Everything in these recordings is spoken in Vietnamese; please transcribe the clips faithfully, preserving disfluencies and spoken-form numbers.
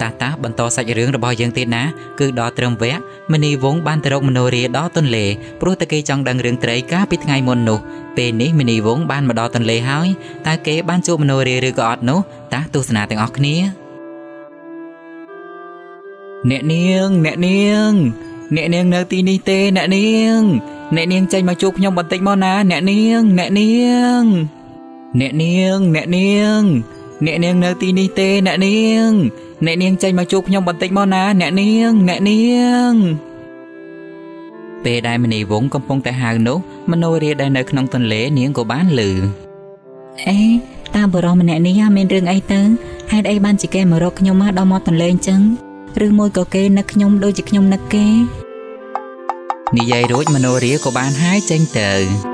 ta ta bận to sạch rướng rồi dân tiền ná cứ đo trầm vé mini vốn ban từ ông nô đó tuần lệ proteki trong đằng rừng trái cá biết ngay môn nụ bên ní mini vốn ban mà đo tuần lệ hói ta kế ban chụp nô rì rực ọt nú ta tu sna tiếng ọt nia nẹn niêng nẹn niêng nẹn niêng nơ tì ni tê nẹn niêng nẹn niêng chạy mà chụp nhông bận tịnh món ná nẹn niêng nẹn niêng nẹn niêng nẹn niêng nẹ niêng nơ tì ni tê nẹ niêng nẹ niêng chạy mà chụp nhông bận tịnh món ná nẹ niêng nẹ niêng bề đại mình vốn công phong tại hàng nốt mình nuôi ria đại nơi nông tuần lễ niêng của bán lử ê ta vừa rồi mình nẹ ní ha men rừng ai tớ hai đây ban chỉ kê mà rồi nhông má đau mò tuần lễ chăng rừng môi cầu kê nấc nhông đôi chỉ nhông nấc kê ní dây rối mình nuôi ria của bán hái tranh tờ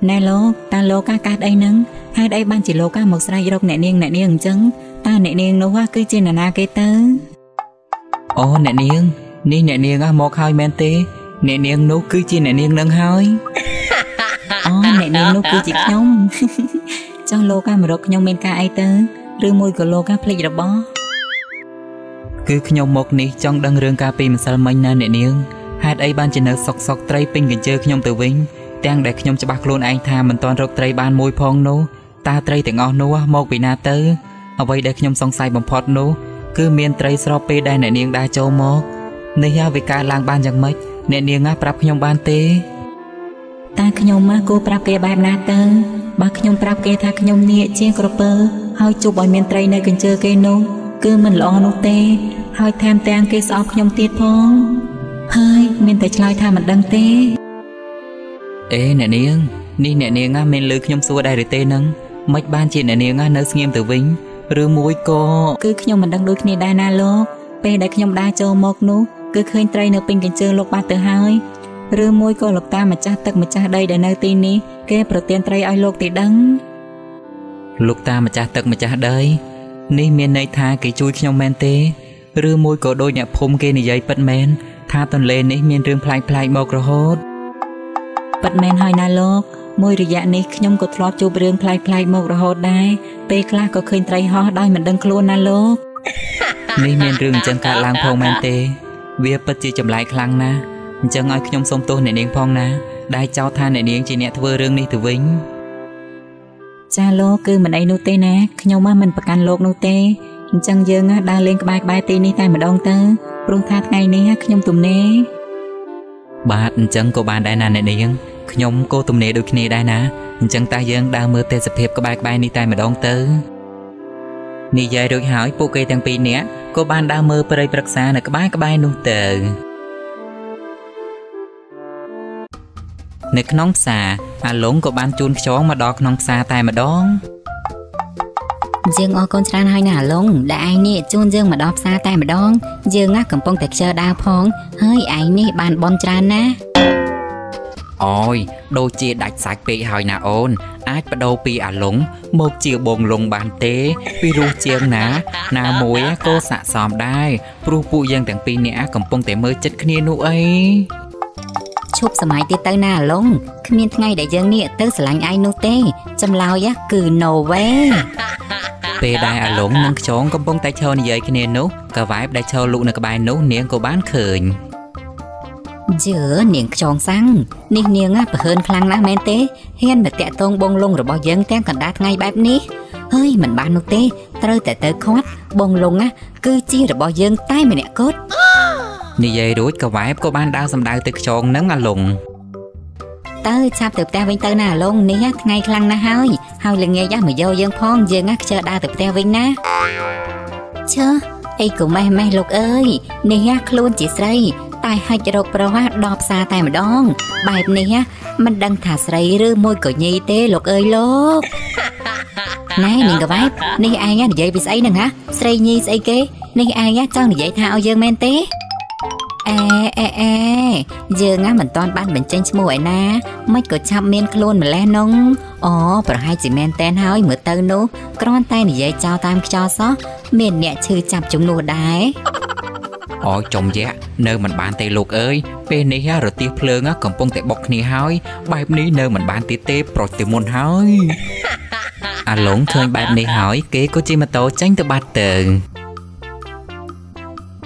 nè lô ta lô cá cá đây nâng hai đây ban chỉ lô cá một sai đâu nè niêng nè niêng chấn ta nè niêng nấu hoa cứ trên là na cái tớ ô nè niêng ni nè niêng á một hai men tê nè niêng nấu cứ trên nè niêng nâng hơi ô nè niêng nấu cứ chỉ nhông trong lô cá mà rồi nhông men cá ai tớ rư môi của lô cá plei đó bó cứ nhông một ní trong đăng rương cá pì mà sao mình nè niêng hai đây ban chỉ nợ sọc sọc trai pin gần chơi nhông từ vinh đang để nhông cho bác luôn anh tha mình toàn rốt trai ban môi phong nô ta trai tiếng ngọt nô một vị na tớ ở vậy để nhông song sai bằng phật nô cứ miên trai srope đây nè niêng đa châu một nơi ha về ca lang ban chẳng mấy nè niêng á prap nhông ban tê ta nhông má cô prap kê ban na tớ bác nhông prap kê tha nhông nia chiên cropper hơi chụp bỏi miên trai nơi cần chơi kê nô cứ mình lo nô tê hơi tham tang kê sọp nhông tiệt phong hơi miên trai chơi tha mình đăng tê ê nè niêng ni nè niêng á men lư nhom xua đại tê nâng mách ban chị nè niêng á nơ nghiêm tử vĩnh rư mũi cô cứ nhom mình đang đôi kia đa na lô pe đại nhom đa châu một nú cứ khơi trai nơ pin cảnh chơi lục ba từ hai rư mũi cô lục ta mà cha tật mà cha đây để nơi tin ní kê protein trai ai lục thì đắng lục ta mà cha tật mà cha đây ni miền này tha cái chui nhom men tê rư mũi cô đôi nhà phum kê này dây bật men tha tuần lên ní miền rương plai plai một rồi hốt bất men hơi na lô môi rì dạ này nhông có thọp chụp rương plai plai một rồi hốt đai pe kla có khơi trai ho đai mình đăng luôn na lô này men rương chân cả lang phong men tê vía bất chi chậm lại khăng na chân ai nhông sông tô này niêng phong na đai cháu tha này niêng chỉ nhẹ thưa rương này từ vĩnh cha lô cứ mình ấy nô tê na nhông mà mình bạc can lô nô tê chân dương á đai lên bài bài tê này tai mà đông tơ rung thát ngay này nhông tụm nê bà chân cô bạn đại na này niêng nhom cô tụm nề đôi kia đại na chân ta dương đang mưa tê sập hiệp các bài bài ni tai mà đón tớ ni dài đôi hỏi pô kê thằng pi nè cô bạn đang mưa bơi bạc xa là các bài các bài nung tờ nè nón xà à lốn cô bạn chun chó mà đọt nón xà tai mà đón dương ô con trai hai nà lông đã ai nè chun dương mà đọt xa tai mà đón dương á cầm phong tẹt chờ đa phong hơi ai nè bàn bom trai na ôi đôi chia đạch sạch bị hỏi nà ôn ách bắt đầu bị à lúng một chiều bồn lùng bàn tế vì ru chiêng ná nà mối cô xạ xòm đai ru phụ dân thằng pi nè cầm phong tẻ mơ chất khnia nụ ấy chụp sầm ai tê tơ nà lúng khmiên ngay để dân nè tớ sờ lạnh ai nô tê châm lao giác cừ nổ vé về đai à lúng nâng chón cầm phong tay chơi như vậy khnia nụ cả vải đại chơi lụ nè cả bài nụ nè cô bán khởi giữa niềng tròn xăng niềng niềng á hơn khăn lắm men té hiên mà tẹt tôn bông lung rồi bao dân té còn đát ngay bẹp ní hơi mình bán nô té tới tẹt tới khót bông lung á cứ chia rồi bao dân tay mình nè cốt như vậy đối cả vải cô bán đau sầm đau tới tròn nắng ăn lùng tới sao từ tẹt vinh tới nào luôn ní ngay khăn na hơi hơi là nghe giá mà vô dân phong dân á chờ đau từ tẹt vinh na chớ ấy cũng may may lục ơi ní luôn chỉ xây tai hai chợ pro ha đọp xa tai mà đong bài này á mình đang thả sấy rư môi cổ nhi tê lục ơi lục nãy mình có bài này ai nhá vậy bị sấy nè hả sấy nhi sấy kế này ai nhá trong vậy thao dương men tê e e e dương á mình toàn ban mình tranh mua ấy na mấy cổ chăm men luôn mà len nông ồ phải hai chị men tên hói mượt tơ nô con tay này vậy chào tam cho xó miền nhẹ chư chạp chúng nô đái Ở trong giá nơi mình bán tay lục ơi, bên này ha rồi tiêu phơi á cầm bông tay bọc này hói, bài này nơi mình bán tay tê pro tiêu môn hói. À lúng thôi bài này hói, kế có chi mà tao tránh từ bát tường.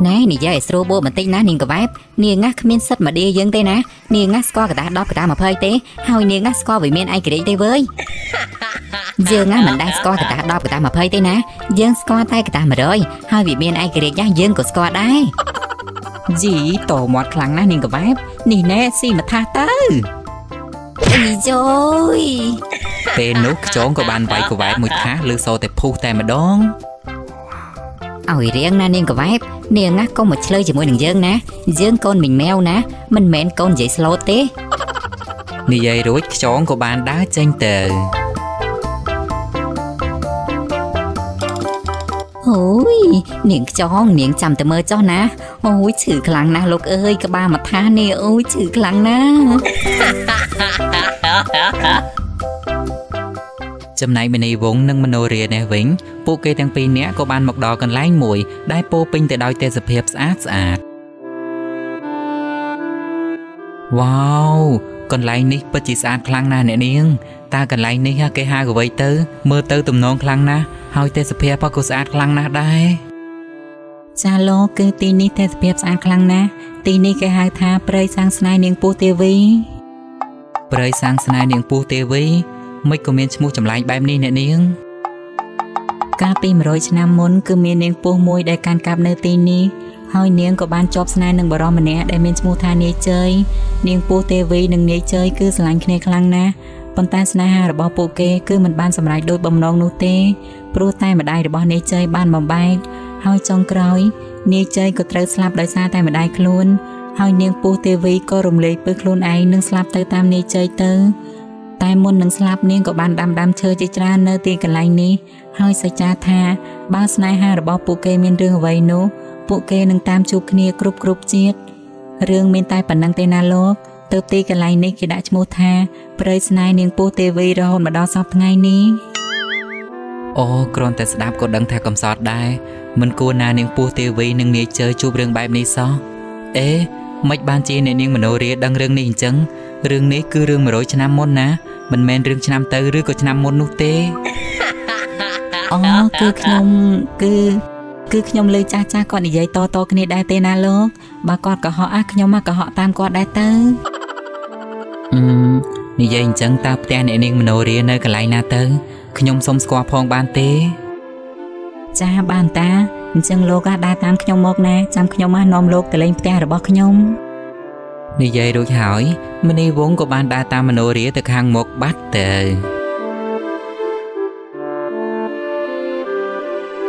Này nị giờ sro bô mình tay ná nín cái vibe, nín ngắt miên sắt mà đi dưng tay ná, nín ngắt co cả ta đóp cả ta mà phơi té, hói nín ngắt co với miên ai cái đấy tay với. Dương á mình đang score cả ta đo cả ta mà phơi thế ná, dương score tay cả ta mà rồi, hai vị bên ai kia ra dương của score đấy. Dì tổ một lần ná nín của bác, nín nè si mà tha tớ. Ê dồi. Tên nút trốn của bàn vay của bác một tháng lưu sâu tệp phu tay mà đón. Ôi riêng ná nín của bác, nín ngắt con một chơi chỉ mỗi đường dương ná, dương con mình mèo ná, mình mèn con dễ slow té. Nín dây rối trốn của bàn đá tranh tờ. Ôi, niềng cho, niềng chầm từ mơ cho ná. Ôi, chữ lăng ná, lúc ơi, các ba mà tha nè, ôi, chữ lăng ná. Chầm này mình đi vốn nâng mô rìa nè vĩnh. Bố kê tăng pin nè, có ban mọc đỏ còn lánh mùi. Đai bố pin từ đôi tê dập hiệp sát sát. Wow, còn lánh nít bất chí sát lăng ná nè niêng. Ta cần lấy ní ha kê ha của vậy tớ mưa tớ tùm nón khăn na hỏi tê sập hiệp có sát khăn na đây cha lô cứ tí ní tê sập hiệp sát khăn na tí ní kê ha tha prey sang snai nieng pu tê vi prey sang snai nieng pu tê vi mấy cô miên chmu chầm lại bài ní nè nieng ca pi mà rồi năm môn cứ miên nieng pu môi để can cạp nơi tí ní hỏi nieng có ban chop snai nâng bờ rom nè để miên chmu tha ní chơi nieng pu tê vi nâng ní chơi cứ lạnh kê khăn na bọn ta sanh ha rập bọc kê cứ mình ban sầm lại đôi bầm non nô tê, pro tay mà đai rập bọc nê chơi ban bầm bay, hơi trong còi nê chơi có trơ slap đôi xa tay mà đai khôn, hơi nieng pu tv có rùng lệ bự khôn ai nâng slap tay tam nê chơi tơ, tay môn nâng slap nieng có ban đam đam chơi chơi tra nơ tê cả lành nê, hơi say cha tha, ba sanh ha rập bọc kê miên đường vầy nô, bọc kê nâng tam chụp nê group group chiết, riêng miên tay bản năng tê na lô. Tớ tí cái này này kì đã chmô tha bởi này niềng bố tê vi rồi hồn mà đo sọc ngay ní. Ô, còn ta sẽ đáp có đăng thả cầm sọt đai. Mình cô nà niềng bố tê vi nâng ní chơi chụp rừng bài ní sọ. Ê, mạch ban chi này niềng mà nô rìa đăng rừng ní chấn. Rừng ní cứ rừng mà rối cho năm môn ná. Mình men rừng cho năm tớ rư có cho năm môn nụ tê. Ô, cứ không, cứ... cứ không lưu cha cha con đi dây to to cái này đai tê na lốt. Bà con có họ á không mà có họ tam con đai tớ. Ừm, nì dây chẳng ta bè nè nè mình nô rìa nơi cả lại nà tớ. Khổng xong squa phong bàn tê. Cha bàn ta, chẳng lô gà đa tam khổng mốc nè. Chăm khổng á nôm lô tờ lên bè rồi bó khổng. Nì dây đôi hỏi, mình đi vốn của bàn đa tam mình nô rìa từ hàng một bát tờ.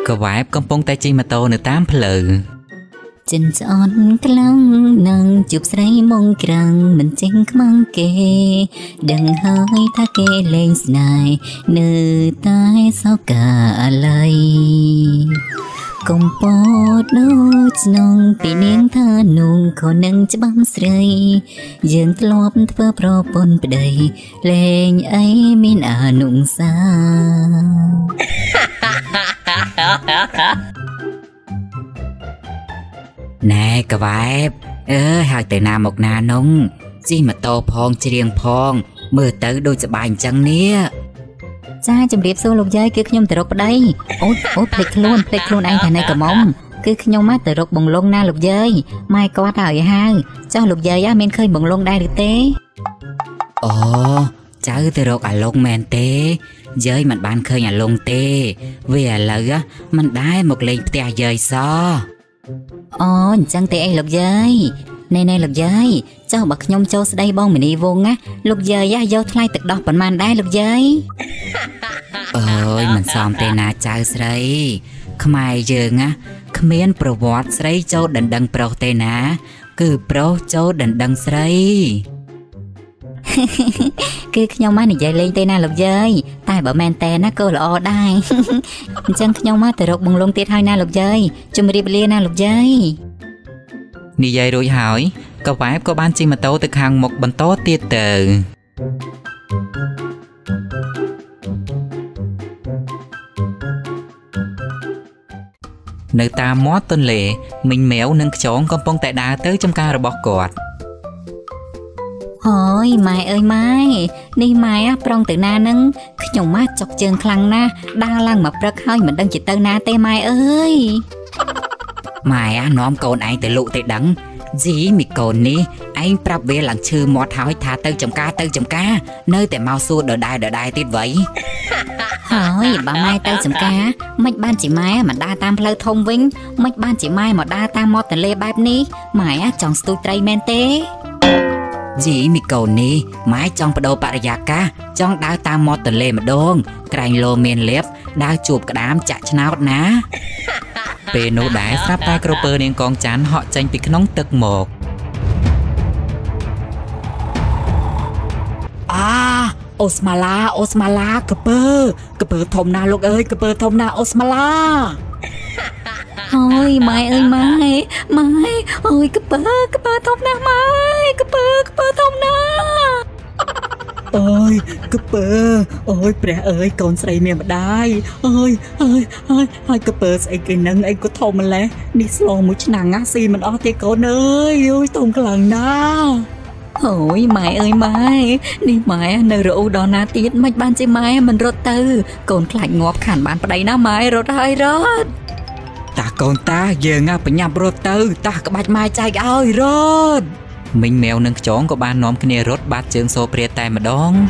Cơ vãi ép công bông tay chi mà tô nửa tám phở. Chân tròn cái lăng nâng chụp sấy mông rằng mình chính măng kê đừng hơi tha kê lên này nửa tay sao cả lời công bố đốt nông bị nén tha nung khó nâng chấp băng sấy dường lốp thưa pro bồn đầy lên ấy mình à nung xa. Nè cà vẹp, ơ hai từ nà một nà nông, chi mà tô phong chi riêng phong, mưa tới đôi chợ bàn chẳng nia. Cha chụp điệp xô lục dây cứ nhung từ rốt đây, ôi ôi plek luôn plek luôn anh thằng này cầm mông, cứ nhung má từ rốt bồng lông na lục dây, mai có đòi ha, cho lục dây á men khơi bồng lông đai được té. Ồ, cháu từ rốt à lông men té. Giới mình bán khơi nhà lông tê. Vì à lời á, mình đái một lên tê à dời xo. Ồ, chẳng tê ai lục giới. Nè nè lục giới, cháu bật nhông châu đây bông mình đi vông á. Lục giới á, dâu thay tực đọc bọn mình đái lục giới. Ôi, mình xóm tê nà cháu srei. Khmai dường á, khmien pro vọt srei châu đần đăng pro tê nà. Cứ pro châu đần đăng srei. Cứ nhau má này dậy lên tên na lục dơi, tai bảo men tên á cơ là o đai. Chân nhau má từ rục bùng lông tiệt hai na lục dơi, chum đi bia na lục dơi. Nì dậy rồi hỏi, cậu phải có ban chi mà tố thực hàng một bần tố tiệt từ. Nơi ta mót tôn lệ, mình méo nâng chóng con bông tại đá tới trong ca rồi bọc cọt. Ôi, Mai ơi Mai, đi Mai á, prong từ na nâng, cái nhồng má chọc chơn khăn na, đang lăng mà prắc hơi mình đang chỉ tơ na tê Mai ơi. Mai á, nóm cồn anh từ lụ tới đắng, dí mì cồn ní, anh prap về làng chư mót hói thả tơ trong ca tơ trong ca, nơi tại mau xua đỡ đai đỡ đai tít vậy. Thôi bà Mai tao chấm cá, mày ban chị Mai mà đa tam lơ thông vĩnh, mày ban chị Mai mà đa tam mót tần lê bẹp ní, mày á chọn stu tray men té. Dĩ mì cầu ní, mày chọn bờ đầu bà già cá, chọn đa tam mót tần lê mà đôn, cành lô men lép, đa chụp cả đám chặt náo ná. Pê nô đá sáp tai cropper nên con chán họ tranh bị nóng tực một. À. Osmala, Osmala, cơ bơ, cơ bơ thôm na lúc ơi, cơ bơ thôm na Osmala. Thôi Mai ơi Mai, Mai, ôi cơ bơ, cơ bơ thôm na Mai, cơ bơ, cơ bơ thôm na. Ôi cơ bơ, ôi bà ơi con say mềm đai, ôi, ôi, ôi, ôi cơ bơ say cái nắng anh có thôm mà lẽ, đi xong mũi nàng ngã xì mình o thế con ơi, ôi thôm cái lần đó. Ôi Mai ơi Mai, đi Mai nơi rượu đó na tiết mạch ban chế Mai mình rốt tư, còn lạnh ngọt khản bán vào đây na Mai rốt hơi rốt. Ta còn ta giờ ngà phải nhằm rốt tư, ta có bạch Mai chạy ơi rốt. Mình mèo nâng chóng của ba nóm cái này rốt bát chương số pria tay mà đón.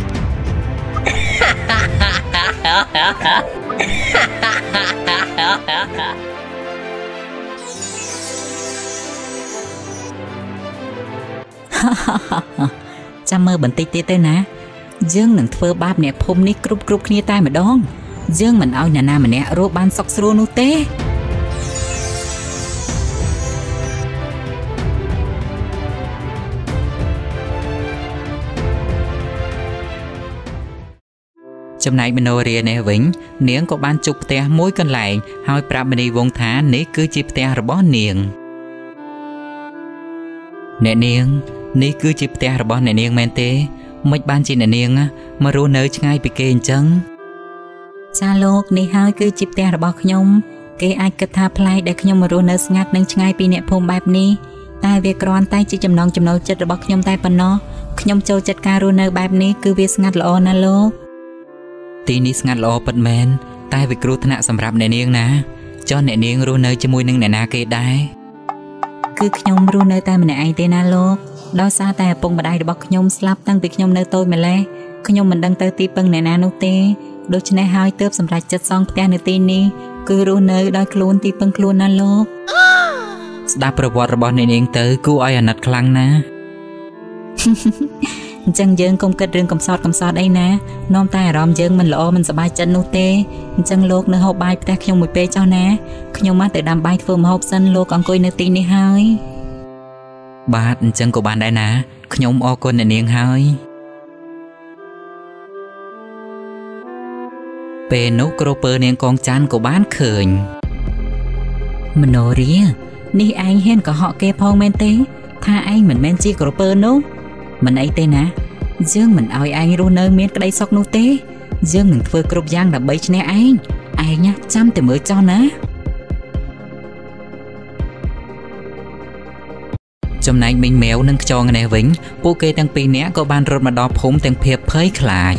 Chăm mơ bẩn tích tế ná Dương nâng thơ bạp nẹ phôm ní cúp cúp kia tay mà đón Dương mình áo nhà nà mà nẹ rô ban sọc sô nô tế. Châm này mình ổ rìa nè vĩnh Niếng có ban chụp tế mối cân lại Hoi prạp mình đi vông thá ní cứ chịp tế rồi bó niềng Nè niêng ní cứ chịp tế hả bọn nè niêng mẹn tế Mạch ban chị nè niêng á mà rô nớ ngay bị kênh chăng Chà lột ní hơi cứ chịp tế hả bọn nhóm Kê ai kết thả play để nhóm mà rô nớ ngạc nâng ngay bị nẹ phôm bạp ní Tại việc rôn tay chị chầm nông chầm nâu chất hả bọn nhóm tay phần nó Nhóm châu chất ca rô nớ bạp ní cứ việc ngạc lô nà lô Tí ní ngạc lô bật mẹn Tại việc rô thân ạ xâm rạp nè niêng ná Cho nè niêng rô nớ cho mùi nâng nè nà kê đáy Cứ nhóm rô nơi ta mình ai tên alo Đó xa ta bông bà đai được bọc nhóm slap tăng việc nhóm nơi tôi mà lê Cứ nhóm mình đang tơ tí băng nè nà nô tê Đôi chân này hai tớp xâm rạch chất xong ta nửa tên đi Cứ rô nơi đôi khluôn tí băng khluôn alo Đã bà vọt rồi bọn nền yên tớ cứ oi ở nật khăn ná Chẳng dương công kết rương cầm sọt cầm sọt đây ná Nôm ta ở rõm dương mình lỗ mình sẽ bài chân nô tê Chẳng lột nơi hộp bài bà ta khi nhóm mùi bê cho ná Khi nhóm mát tới đàm bài phương hộp dân lô còn coi nửa tên đi hơi Bát chân của bạn đây nè, nhóm ô con nè niên hơi. Về nốt cropper nên con chán của bạn khởi. Mình nói ria, đi anh hên có họ kê phong men tế, tha anh mình men chi cropper nốt. Mình ấy tên nè, dương mình oi anh rô nơ miên cái đây sóc nô tế. Dương mình phơi crop giang là bấy nè anh, anh nhá chăm thì mới cho nè. Châm này mình méo nâng cho người này vĩnh Bố kê tăng pì nẻ có ban rốt mà đọc hôn tăng phía phơi khải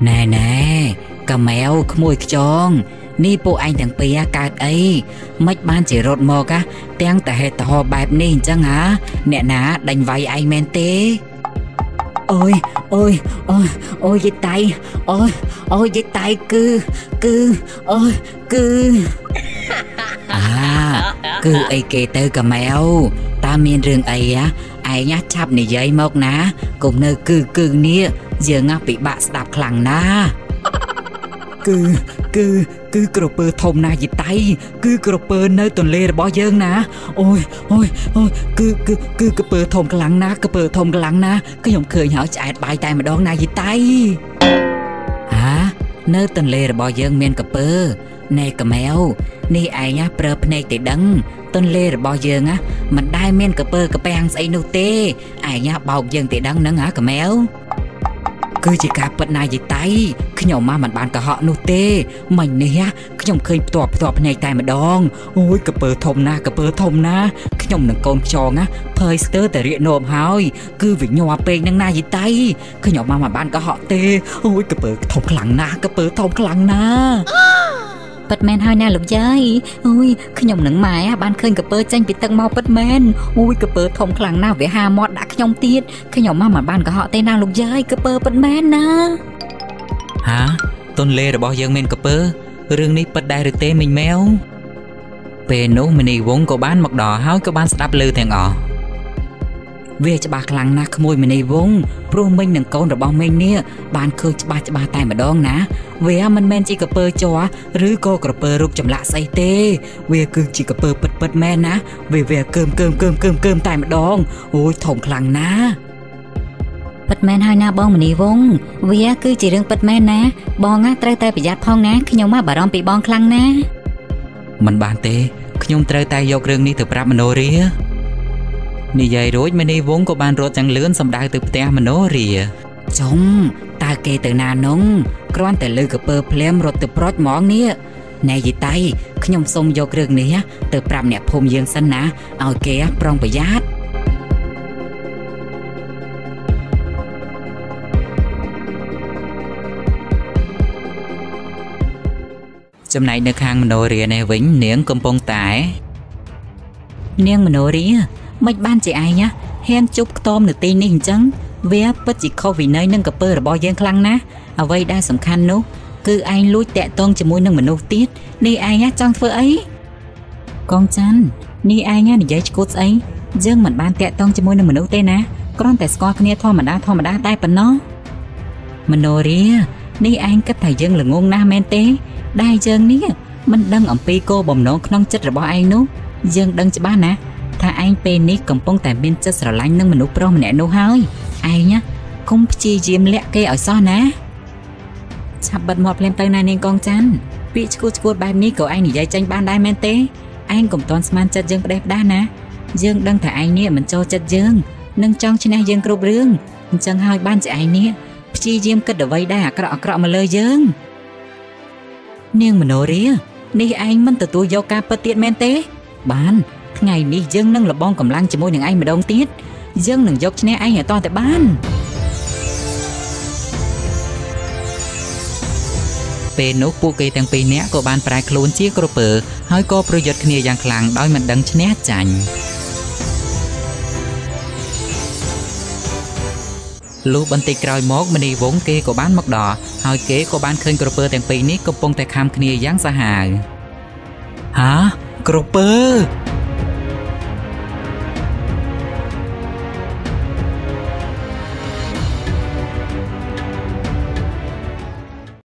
Nè nè, cà méo khá mùi chông Ní bố anh tăng pì á cạc ấy Mách ban chỉ rốt mọc á Tăng ta hệ tà hò bạp nên chăng á Nè ná đánh vay anh men tế Ôi, ôi, ôi, ôi dây tay Ôi, ôi dây tay cứ, cứ, ôi, cứ À, cứ ấy kê tơ cà mèo Ta miên rừng ấy á Ấy nhá chạp nè dây mốc ná Cũng nơi cư cư nia Giờ ngọc bị bạc sạp khẳng ná Cư, cư, cư cờ bơ thông ná dịp tay Cư cờ bơ nơi tuần lê bó dương ná Ôi, ôi, ôi Cư, cư, cư cờ bơ thông cà lăng ná Cờ bơ thông cà lăng ná Cứ nhộng khởi nhỏ chạy bài tay mà đón ná dịp tay Hả? Nơi tuần lê bó dương miên cờ bơ Này cà mèo Này anh á bờ này tế đắng Tôn lê rồi bao dương á Mình đai men cà bơ cà bèng xây nô tê Anh á bao dương tế đắng nâng á cà mèo cứ chỉ cả bận này gì tay khi nhậu ma mặt bàn cả họ nô tê mình này á khi nhậu khơi tọp tọp này tay mà đong ôi cả bờ thôm na cả bờ thôm na khi nhậu nằng con tròn á poster tại điện nộm hói cứ việc nhậu pê nằng na gì tay khi nhậu ma mặt bàn cả họ tê ôi cả bờ thôm khẳng na cả bờ thôm khẳng na Batman hai na lục giấy, ui, khi nhom nắng mai á, ban khơi cặp bơ tranh bị tăng mau Batman, ui cặp bơ thông khẳng nào về hà mọt đã khi nhom tiết, khi nhom ma mà ban cả họ tên na lục giấy cặp bơ Batman na. Hả, tôn lê đã bỏ giang men cặp bơ, riêng này bật đại được tên mình méo. Về nấu mình đi vốn có bán mặc đỏ háo có bán đáp lư thằng ọ. Về cho bà khẳng na môi mình đi vốn, pro mình đừng câu được bao mình nè, ban khơi cho bà cho bà tay mà đón ná. Về mình men chỉ cặp bơ cho, rứ cô cặp bơ rục chậm lạ say tê. Về cứ chỉ cặp bơ bật bật men á, về về cơm cơm cơm cơm cơm tài mà đong, ôi thòng khẳng ná. Bật men hai na bong mình đi vong, về cứ chỉ riêng bật men ná, bong á trai tay bị giặt phong ná, khi nhau má bà đong bị bong khăng ná. Mình bàn tê, khi nhau trai tay vô riêng đi từ prab mình ori á. Nị vậy rồi mình đi vong có bàn rốt chẳng lớn xong đại từ te mình ori á. Chồng, ta kê từ nà nông. Còn tại lưu cặp bơ plem rồi từ prot món nè này gì tay khi nhom sông vô rừng nè từ pram nè phom dương xanh nè ao kia prong bị giát trong này được hàng minoria này vĩnh niếng cầm bông tải niêng minoria mạch ban chị ai nhá hen chúc tôm được tin hình trắng về bất chỉ khâu vì nơi nâng cặp bơ là bao dương khăng ná ở à vậy đa sầm khăn nốt cứ anh lui tẹt tôn cho mũi nâng mình nô tiết đi ai nhá trong phơi ấy con chăn đi ai nhá để giấy cốt ấy dương mình ban tẹt tôn cho mũi nâng mình nô tê ná con tẹt score kia thò mà đá thò mà đá tay bẩn nó mình nô ria đi anh cấp thầy dương là ngôn na men té đai dương ní mình đăng ẩm pi cô bồng nón non chất rồi bỏ anh nốt dương đăng cho ba ná tha anh pe ní cầm bông tẹt bên chất rồi lanh nâng mình nô pro mình nè nô hơi ai nhá không chi diêm lẹ kê ở so ná sắp bật một lên tay này nên con chán bị chua chua bài ní của anh thì dây tranh ban đai men tế anh cũng toàn man chất dương đẹp đa nè dương đăng thả anh nè mình cho chất dương nâng trong trên này dương cột rương chân hai ban chị anh nè chi diêm cất ở vây đa cọ cọ mà lời dương nhưng mình nói ria đi anh mình từ tôi vô ca bất tiện men tế bán ngày đi dương nâng là bong cầm lăng chỉ môi những anh mà đông tiết dương đừng dốc trên này anh ở toàn tại ban bên nốt buộc cây tăng pin nét của ban phải khốn chiếc cột bự hơi co project kia dạng làng đôi mình đăng trên nét chảnh lúc ban tịch rồi mốt mình đi vốn kia của ban mọc đỏ hơi kế của ban khơi cột bự tăng pin nét của bông tay cam kia dạng xa hài hả cột bự